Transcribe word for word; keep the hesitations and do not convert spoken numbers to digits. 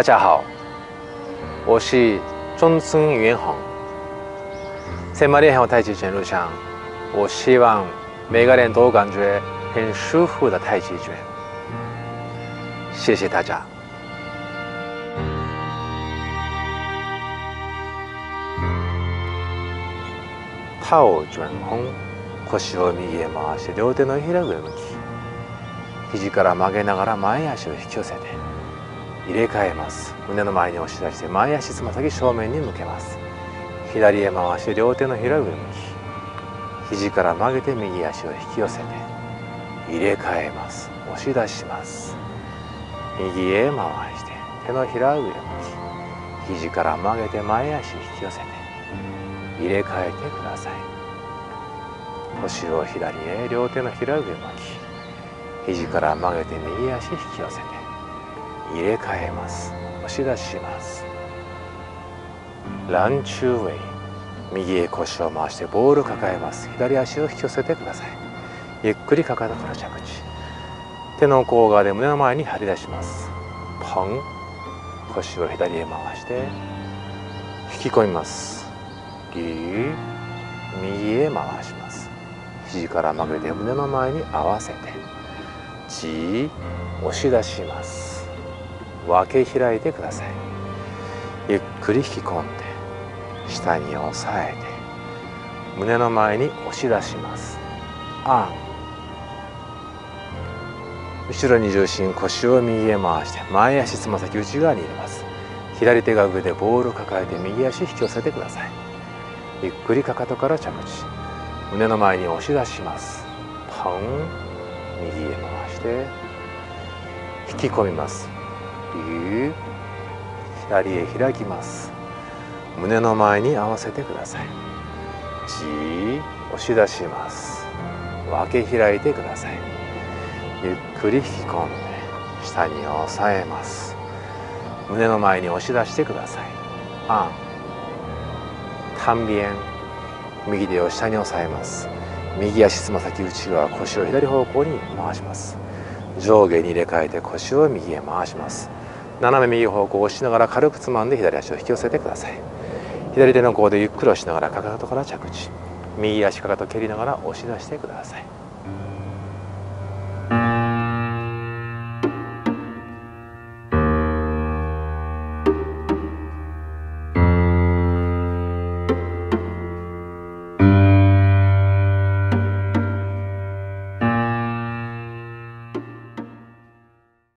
大家好，我是中村元宏。在马里汉太极拳路上，我希望每个人都感觉很舒服的太极拳。谢谢大家。顔を上方、腰を右へ回して両手のひら上向き、肘から曲げながら前足を引き寄せて。入れ替えます。胸の前に押し出して前足つま先正面に向けます。左へ回して両手のひら上向き、肘から曲げて右足を引き寄せて入れ替えます。押し出します。右へ回して手のひら上向き、肘から曲げて前足引き寄せて入れ替えてください。腰を左へ、両手のひら上向き、肘から曲げて右足引き寄せて入れ替えます。押し出します。ランチューウェイ、右へ腰を回してボールを抱えます。左足を引き寄せてください。ゆっくりかかとから着地、手の甲側で胸の前に張り出します。ポン、腰を左へ回して引き込みます。ギー、右へ回します。肘から曲げて胸の前に合わせてジー、押し出します。分け開いてください。ゆっくり引き込んで下に押さえて胸の前に押し出します。アン、後ろに重心、腰を右へ回して前足つま先内側に入れます。左手が上でボールを抱えて右足引き寄せてください。ゆっくりかかとから着地、胸の前に押し出します。ポン、右へ回して引き込みます。左へ開きます。胸の前に合わせてください。じー、押し出します。分け開いてください。ゆっくり引き込んで下に押さえます。胸の前に押し出してください。あん、タンビエン、右手を下に押さえます。右足つま先内側、腰を左方向に回します。上下に入れ替えて腰を右へ回します。斜め右方向を押しながら軽くつまんで左足を引き寄せてください。左手の甲でゆっくり押しながらかかとから着地、右足かかと蹴りながら押し出してください。